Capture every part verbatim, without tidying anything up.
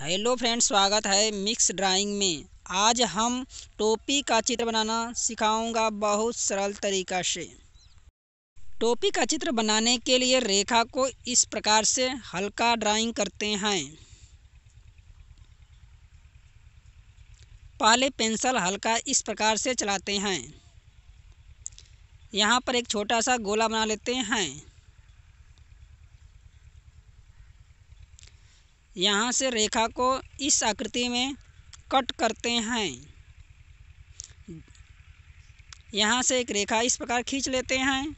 Hello friends, स्वागत है mix drawing में। आज हम टोपी का चित्र बनाना सिखाऊंगा बहुत सरल तरीका से। टोपी का चित्र बनाने के लिए रेखा को इस प्रकार से हल्का ड्राइंग करते हैं। पहले पेंसिल हल्का इस प्रकार से चलाते हैं। यहाँ पर एक छोटा सा गोला बना लेते हैं। यहाँ से रेखा को इस आकृति में कट करते हैं। यहाँ से एक रेखा इस प्रकार खींच लेते हैं।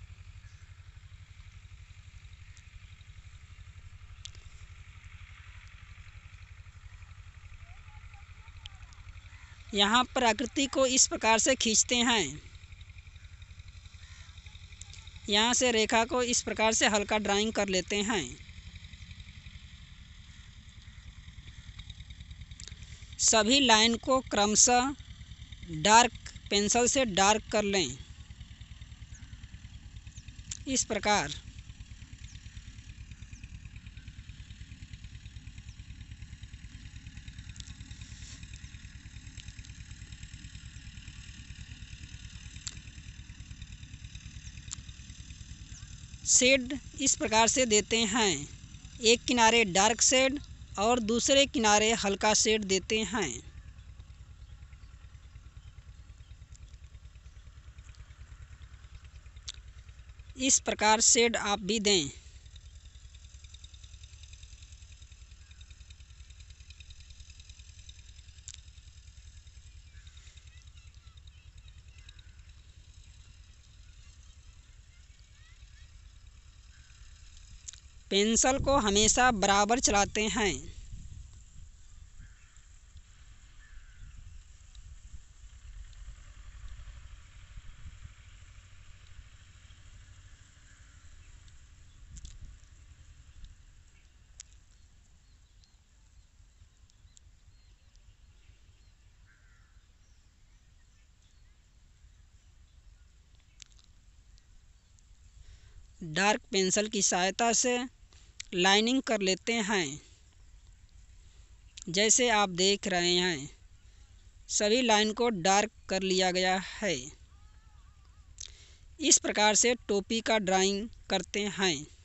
यहाँ पर आकृति को इस प्रकार से खींचते हैं। यहाँ से रेखा को इस प्रकार से हल्का ड्राइंग कर लेते हैं। सभी लाइन को क्रमशः डार्क पेंसिल से डार्क कर लें, इस प्रकार। शेड इस प्रकार से देते हैं। एक किनारे डार्क शेड और दूसरे किनारे हल्का शेड देते हैं। इस प्रकार शेड आप भी दें। पेंसिल को हमेशा बराबर चलाते हैं। डार्क पेंसिल की सहायता से लाइनिंग कर लेते हैं। जैसे आप देख रहे हैं, सभी लाइन को डार्क कर लिया गया है। इस प्रकार से टोपी का ड्राइंग करते हैं।